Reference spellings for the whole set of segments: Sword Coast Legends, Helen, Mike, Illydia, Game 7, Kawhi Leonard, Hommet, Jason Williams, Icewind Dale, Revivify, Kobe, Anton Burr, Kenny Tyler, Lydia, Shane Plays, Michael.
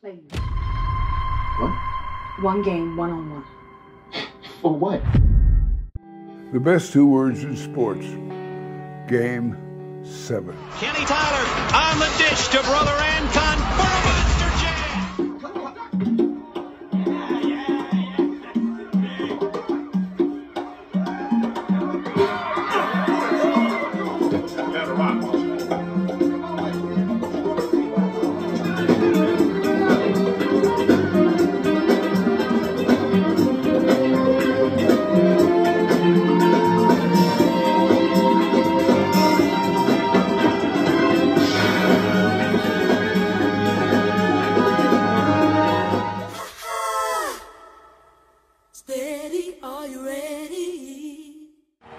play you. What? One game, one-on-one. For what? The best two words in sports. Game 7. Kenny Tyler on the dish to brother Anton Burr.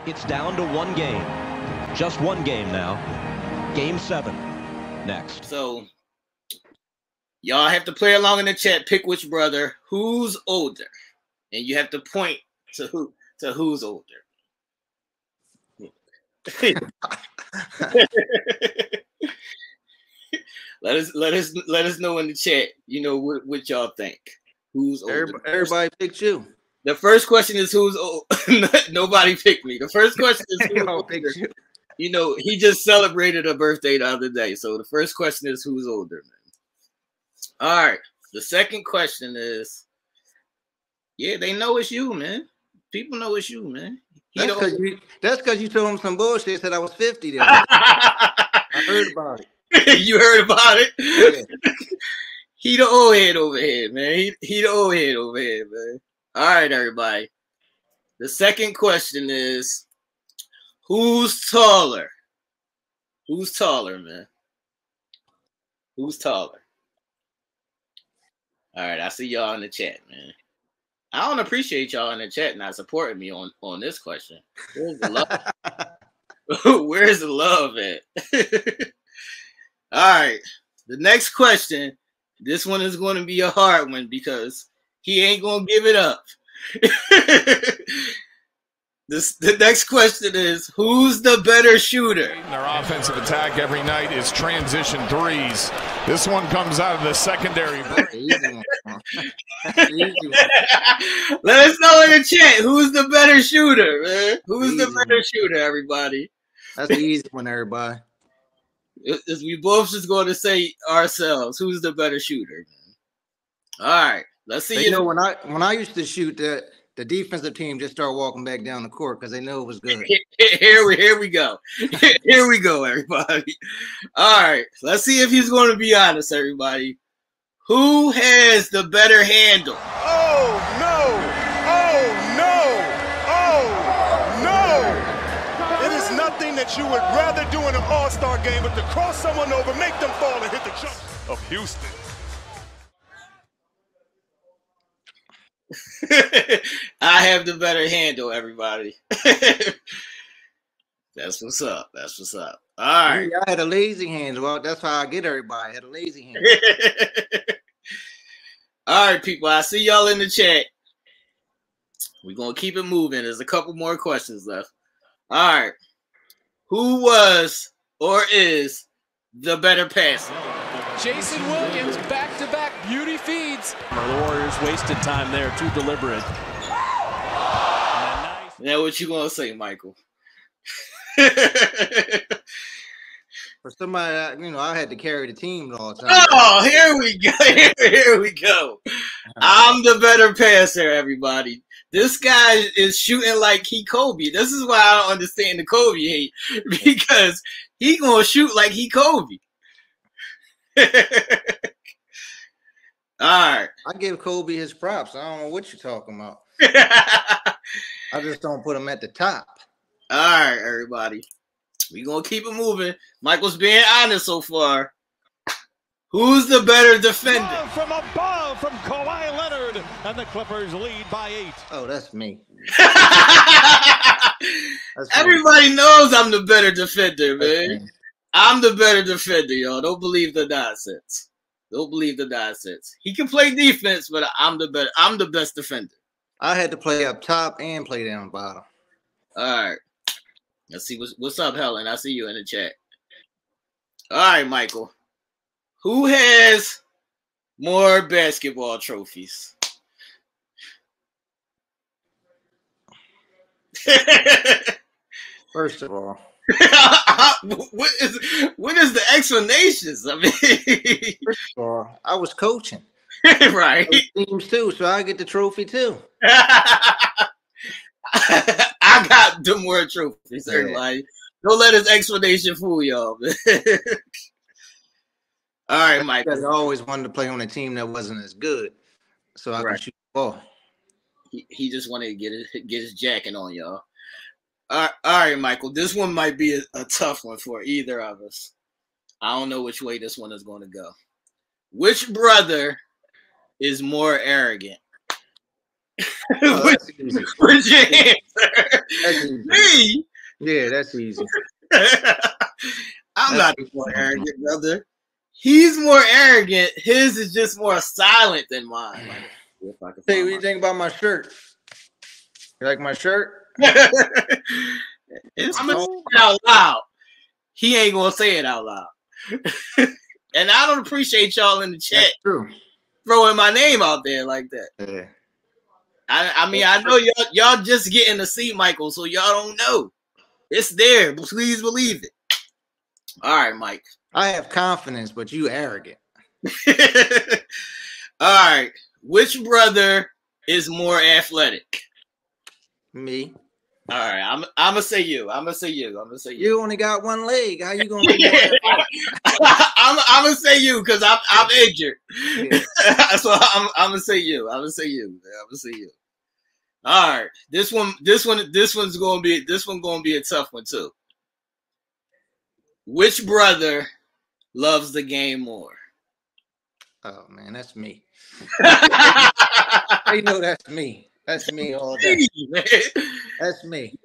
It's down to one game. Just one game now. Game 7. Next. So, y'all have to play along in the chat. Pick which brother. Who's older? And you have to point to who's older. let us know in the chat, you know, what y'all think. Who's older? Everybody picked you. The first question is who's old. Nobody picked me. The first question is who's older. You know, he just celebrated a birthday the other day. So the first question is who's older, man. All right. The second question is, yeah, they know it's you, man. People know it's you, man. That's because you told him some bullshit. Said I was 50. Then. I heard about it. You heard about it. Yeah. He the old head over here, man. He the old head over here, man. All right, everybody. The second question is, who's taller? Who's taller, man? Who's taller? All right, I see y'all in the chat, man. I don't appreciate y'all in the chat not supporting me on this question. Where's the love? Where's the love at? All right, the next question. This one is going to be a hard one because he ain't gonna give it up. The next question is, who's the better shooter? Their offensive attack every night is transition threes. This one comes out of the secondary. Let us know in the chat who's the better shooter, man. Who's the better shooter, everybody? That's the easy one, everybody. We both just going to say ourselves, who's the better shooter? All right. Let's see. You know, when I used to shoot, the defensive team just started walking back down the court because they know it was good. Here we go. Here we go, everybody. All right. Let's see if he's going to be honest, everybody. Who has the better handle? Oh, no. Oh, no. Oh, no. It is nothing that you would rather do in an all-star game but to cross someone over, make them fall, and hit the jump of Houston. I have the better handle, everybody. That's what's up. That's what's up. All right. I had a lazy hand. Well, that's how I get everybody. I had a lazy hand. All right, people. I see y'all in the chat. We're going to keep it moving. There's a couple more questions left. All right. Who was or is the better passer? Jason Williams, back-to-back beauty feeds. The Warriors wasted time there, too deliberate. Now what you gonna say, Michael? For somebody, you know, I had to carry the team all the time. Oh, here we go. Here we go. I'm the better passer, everybody. This guy is shooting like he Kobe. This is why I don't understand the Kobe hate, because he gonna shoot like he Kobe. All right. I give Kobe his props. I don't know what you're talking about. I just don't put him at the top. All right, everybody. We're going to keep it moving. Michael's being honest so far. Who's the better defender? Love from above from Kawhi Leonard. And the Clippers lead by 8. Oh, that's me. Everybody knows I'm the better defender, man. I'm the better defender, y'all. Don't believe the nonsense. Don't believe the nonsense. He can play defense, but I'm the best defender. I had to play up top and play down bottom. All right. Let's see what's up, Helen. I see you in the chat. All right, Michael. Who has More basketball trophies. First of all, what is the explanations? I mean, first of all, I was coaching, right? Teams too, so I get the trophy too. I got the more trophies. Yeah. Everybody, don't let his explanation fool y'all. All right, Mike. I always wanted to play on a team that wasn't as good, so I could shoot the ball. He just wanted to get his jacket on, y'all. All right, Michael. This one might be a tough one for either of us. I don't know which way this one is going to go. Which brother is more arrogant? Oh, that's easy. What's your answer? That's easy. Me? Yeah, that's easy. I'm not more arrogant, brother. He's more arrogant. His is just more silent than mine. Like, hey, what do you think about my shirt? You like my shirt? I'm gonna say it out loud. He ain't gonna say it out loud. And I don't appreciate y'all in the chat throwing my name out there like that. Yeah. I mean, I know y'all just getting to see Michael, so y'all don't know. It's there. Please believe it. All right, Mike. I have confidence, but you arrogant. All right. Which brother is more athletic? Me. All right, I'm gonna say you. You only got one leg. How you gonna be more athletic? I'm gonna say you because I'm injured. Yeah. So I'm gonna say you. All right, this one's gonna be a tough one too. Which brother loves the game more? Oh man, that's me. You know that's me. That's me all day. Man. That's me.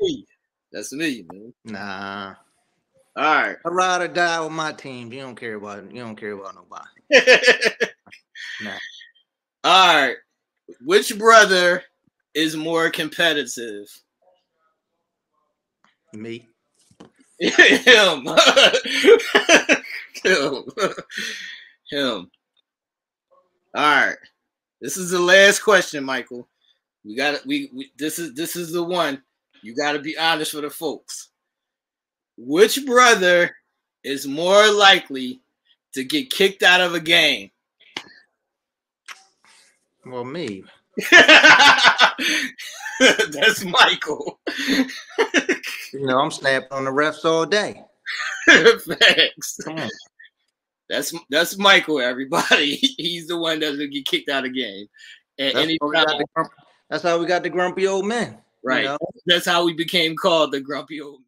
That's me, man. Nah. All right. I ride or die with my team. You don't care about nobody. Nah. All right. Which brother is more competitive? Me. Him. All right. This is the last question, Michael. We got it. This is the one. You got to be honest for the folks. Which brother is more likely to get kicked out of a game? Well, me. That's Michael. You know, I'm snapping on the refs all day. Facts. Come on. That's Michael, everybody. He's the one that's gonna get kicked out of the game. At any time. That's how we got the grumpy old man. Right. You know? That's how we became called the grumpy old man.